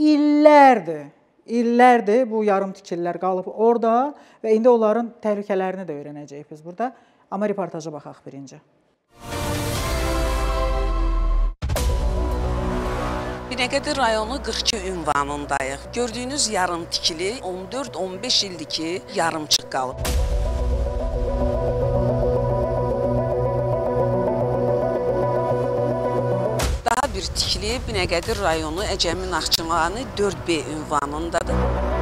illərdir bu yarım tikillər qalıb orada və indi onların təhlükələrini də öyrənəcəyik biz burada. Amma reportaja baxaq birinci. Binəqədi rayonu 42 ünvanındayıq. Gördüyünüz yarım tikili 14-15 ildir ki yarımçıq qalıb. Daha bir tikili Binəqədi rayonu Əcəmi Naxçıvanı 4B ünvanındadır.